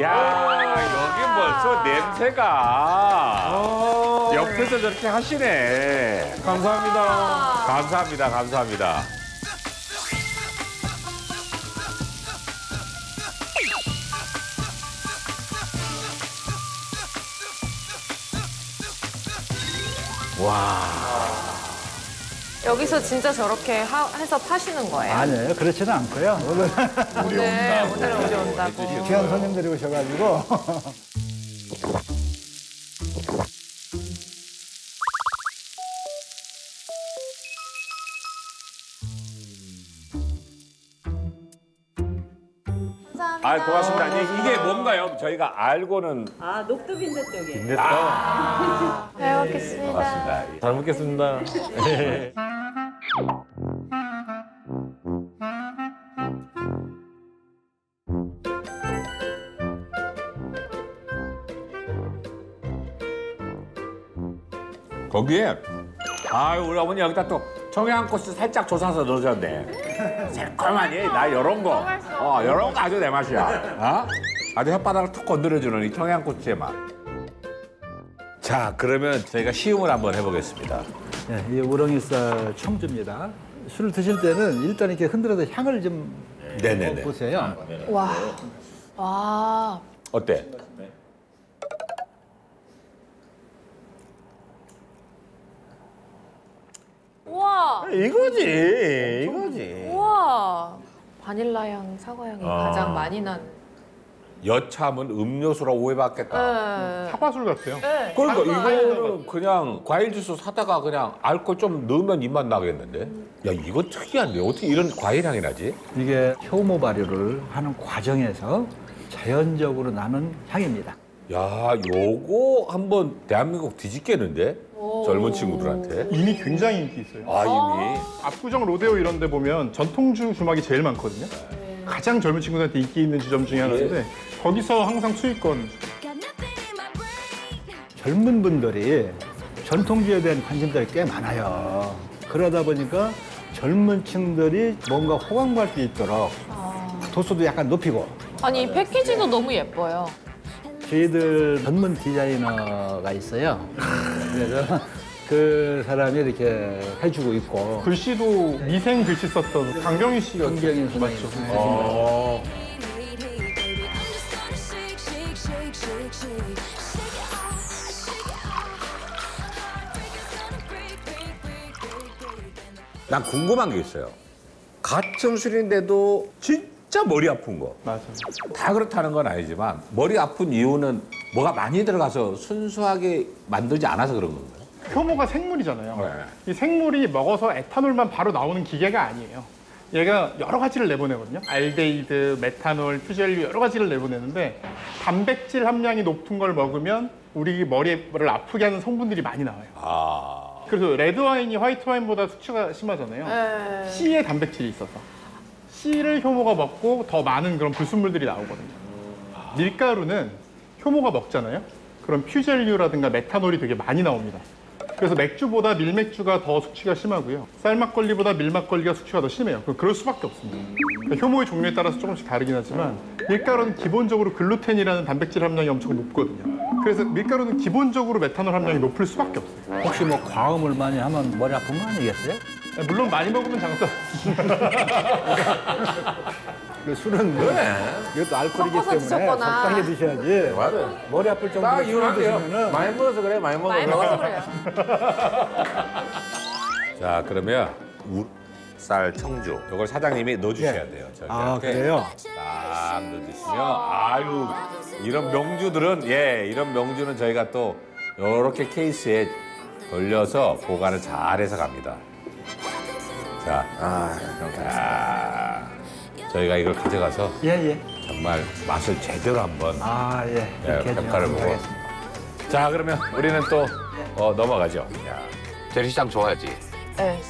야, 여기 벌써 냄새가 옆에서 저렇게 하시네. 감사합니다. 감사합니다. 감사합니다. 와. 여기서 진짜 저렇게 해서 파시는 거예요? 아니에요. 그렇지는 않고요. 오늘 온다고. 귀한 손님들이 오셔가지고. 감사합니다. 아, 고맙습니다. 이게 뭔가요? 저희가 알고는. 아, 녹두빈대떡이에요. 빈대떡. 잘 먹겠습니다. 고맙습니다. 잘 먹겠습니다. 거기에 아유 우리 어머니 여기다 또 청양고추 살짝 조사서 넣으셨네. 새콤하니 나 이런 거, 이런 거 아주 내 맛이야. 어? 아주 혓바닥을 툭 건드려주는 이 청양고추의 맛. 자 그러면 저희가 시음을 한번 해보겠습니다. 네, 이 우렁이쌀 청주입니다. 술을 드실 때는 일단 이렇게 흔들어서 향을 좀 보세요. 와, 와. 어때? 우와. 이거지, 이거지. 우와. 바닐라 향, 사과 향이 가장 많이 난. 여참은 음료수라 오해받겠다. 사과술 같아요. 네. 그러니까 이거는 그냥 과일 주스 사다가 그냥 알코올 좀 넣으면 입맛 나겠는데? 야 이거 특이한데 어떻게 이런 과일 향이 나지? 이게 효모 발효를 하는 과정에서 자연적으로 나는 향입니다. 야 요거 한번 대한민국 뒤집겠는데? 젊은 친구들한테. 이미 굉장히 인기 있어요. 아 이미? 압구정 로데오 이런 데 보면 전통주 주막이 제일 많거든요. 가장 젊은 친구들한테 인기 있는 지점 중에 하나인데 거기서 항상 수익권. 젊은 분들이 전통주에 대한 관심들이 꽤 많아요. 그러다 보니까 젊은 층들이 뭔가 호강할 수 있도록 도수도 약간 높이고. 아니 이 패키지도 너무 예뻐요. 저희들 전문 디자이너가 있어요. 그래서 그 사람이 이렇게 해주고 있고. 글씨도 미생 글씨 썼던 강경희 씨가. 강경희 씨 맞죠? 아. 난 궁금한 게 있어요. 같은 술인데도 진짜 머리 아픈 거. 맞아요. 다 그렇다는 건 아니지만 머리 아픈 이유는 뭐가 많이 들어가서 순수하게 만들지 않아서 그런 건가요? 효모가 생물이잖아요. 네. 이 생물이 먹어서 에탄올만 바로 나오는 기계가 아니에요. 얘가 여러 가지를 내보내거든요. 알데히드, 메탄올, 퓨젤류 여러 가지를 내보내는데 단백질 함량이 높은 걸 먹으면 우리 머리를 아프게 하는 성분들이 많이 나와요. 아... 그래서 레드와인이 화이트와인보다 숙취가 심하잖아요. C에 단백질이 있어서 C를 효모가 먹고 더 많은 그런 불순물들이 나오거든요. 밀가루는 효모가 먹잖아요. 그럼 퓨젤류라든가 메탄올이 되게 많이 나옵니다. 그래서 맥주보다 밀맥주가 더 숙취가 심하고요. 쌀막걸리보다 밀막걸리가 숙취가 더 심해요. 그럴 수밖에 없습니다. 그러니까 효모의 종류에 따라서 조금씩 다르긴 하지만 밀가루는 기본적으로 글루텐이라는 단백질 함량이 엄청 높거든요. 그래서 밀가루는 기본적으로 메탄올 함량이 높을 수밖에 없어요. 혹시 뭐 과음을 많이 하면 머리 아픈 거 아니겠어요? 물론 많이 먹으면 장사. 술은 이것도 알코올이기 때문에 적당히 드셔야지. 맞아요. 머리 아플 정도로 술을 드시면은 많이 먹어서 그래. 많이 먹어서 그래요. 자 그러면 쌀 청주 이걸 사장님이 넣어주셔야 돼요. 아 그래요? 딱 넣어주시면 아유 이런 명주들은 이런 명주는 저희가 또 이렇게 케이스에 돌려서 보관을 잘해서 갑니다. 자 저희가 이걸 가져가서 정말 맛을 제대로 한번 평가를 보고. 자 그러면 우리는 또 넘어가죠. 재래시장 좋아하지? 네.